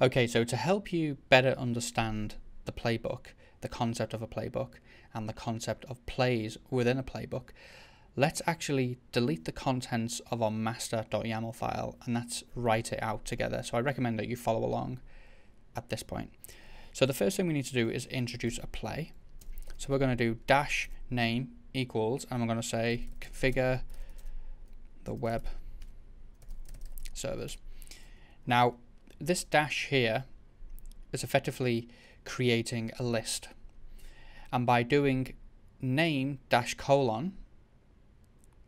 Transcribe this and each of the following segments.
Okay, so to help you better understand the playbook, the concept of a playbook, and the concept of plays within a playbook, let's actually delete the contents of our master.yaml file, and let's write it out together. So I recommend that you follow along at this point. So the first thing we need to do is introduce a play. So we're going to do dash name equals, and I'm going to say configure the web servers. Now, this dash here is effectively creating a list. And by doing name dash colon,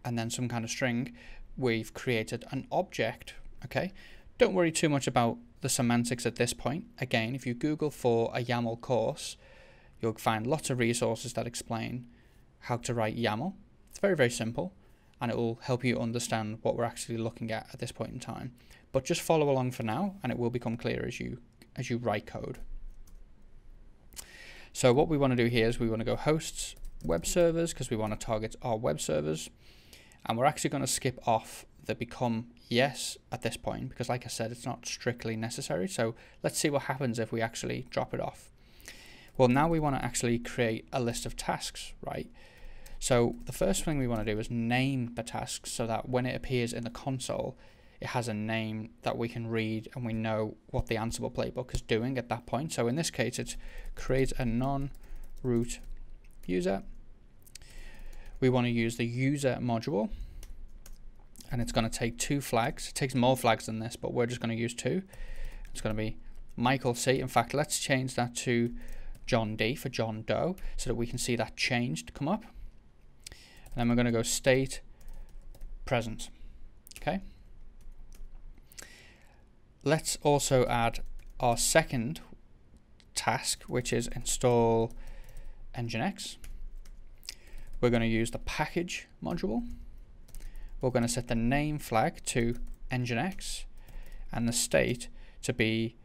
and then some kind of string, we've created an object, okay? Don't worry too much about the semantics at this point. Again, if you Google for a YAML course, you'll find lots of resources that explain how to write YAML. It's very, very simple, and it will help you understand what we're actually looking at this point in time. But just follow along for now, and it will become clear as you write code. So what we want to do here is we want to go hosts, web servers, because we want to target our web servers. And we're actually going to skip off the become yes at this point, because like I said, it's not strictly necessary. So let's see what happens if we actually drop it off. Well, now we want to actually create a list of tasks, right? So the first thing we want to do is name the task so that when it appears in the console, it has a name that we can read and we know what the Ansible playbook is doing at that point. So in this case, it's create a non-root user. We want to use the user module, and it's going to take two flags. It takes more flags than this, but we're just going to use two. It's going to be Michael C. In fact, let's change that to John D for John Doe so that we can see that changed come up. And then we're going to go state present. Okay. Let's also add our second task, which is install nginx. We're going to use the package module. We're going to set the name flag to nginx and the state to be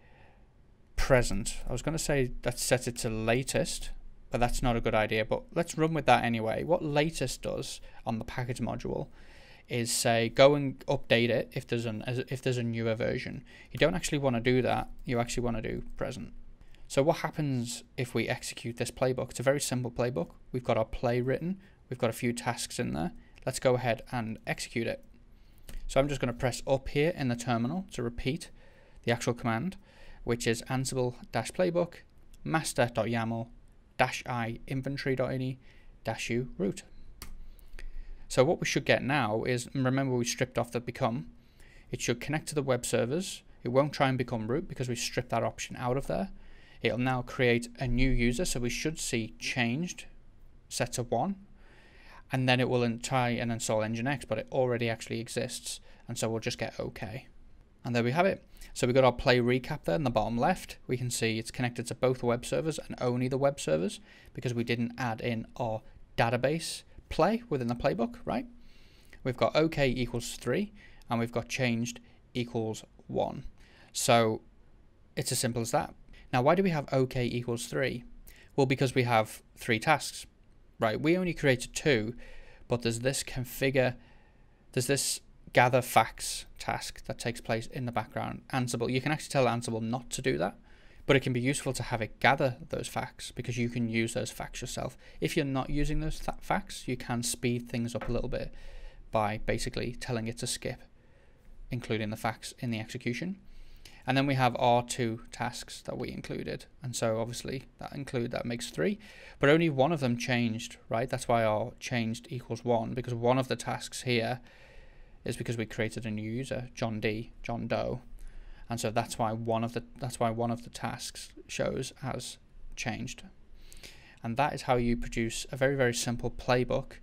present. I was going to say let's set it to latest, but that's not a good idea. But let's run with that anyway. What latest does on the package module is say go and update it if there's a newer version. You don't actually want to do that. You actually want to do present. So what happens if we execute this playbook? It's a very simple playbook. We've got our play written. We've got a few tasks in there. Let's go ahead and execute it. So I'm just going to press up here in the terminal to repeat the actual command, which is ansible-playbook master.yaml-i inventory.ini-u root. So what we should get now is, remember we stripped off the become. It should connect to the web servers. It won't try and become root because we stripped that option out of there. It'll now create a new user, so we should see changed, set to 1, and then it will try and install nginx, but it already actually exists, and so we'll just get OK. And there we have it. So we've got our play recap there in the bottom left. We can see it's connected to both web servers and only the web servers because we didn't add in our database play within the playbook, right? We've got OK equals 3, and we've got changed equals 1. So it's as simple as that. Now, why do we have OK equals 3? Well, because we have 3 tasks, right? We only created 2, but there's this gather facts task that takes place in the background. Ansible, you can actually tell Ansible not to do that, but it can be useful to have it gather those facts because you can use those facts yourself. If you're not using those facts, you can speed things up a little bit by basically telling it to skip, including the facts in the execution. And then we have our 2 tasks that we included. And so obviously that makes 3, but only one of them changed, right? That's why our changed equals 1, because one of the tasks here is because we created a new user, John D, John Doe. And so that's why one of the tasks shows as changed. And that is how you produce a very, very simple playbook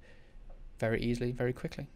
very easily, very quickly.